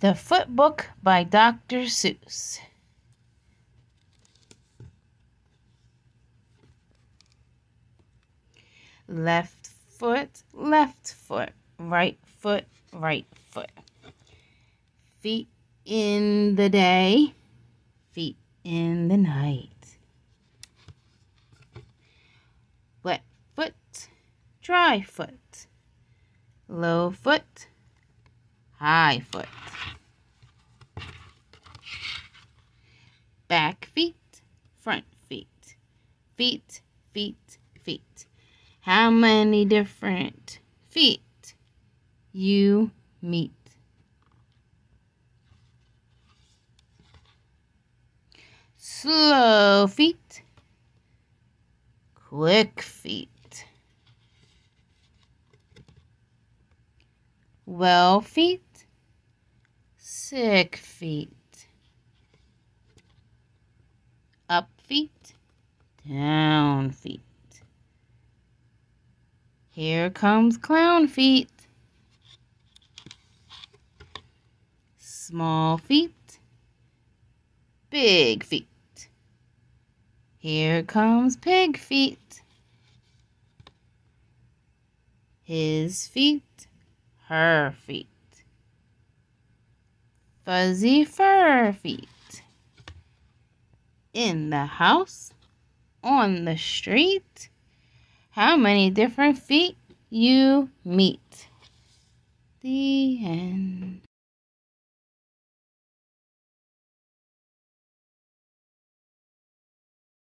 The Foot Book by Dr. Seuss. Left foot, right foot, right foot. Feet in the day, feet in the night. Wet foot, dry foot. Low foot, high foot. Back feet, front feet. Feet, feet, feet. How many different feet you meet? Slow feet, quick feet. Well feet, sick feet. Up feet, down feet. Here comes clown feet. Small feet, big feet. Here comes pig feet. His feet, her feet. Fuzzy fur feet. In the house, on the street, how many different feet you meet? The end.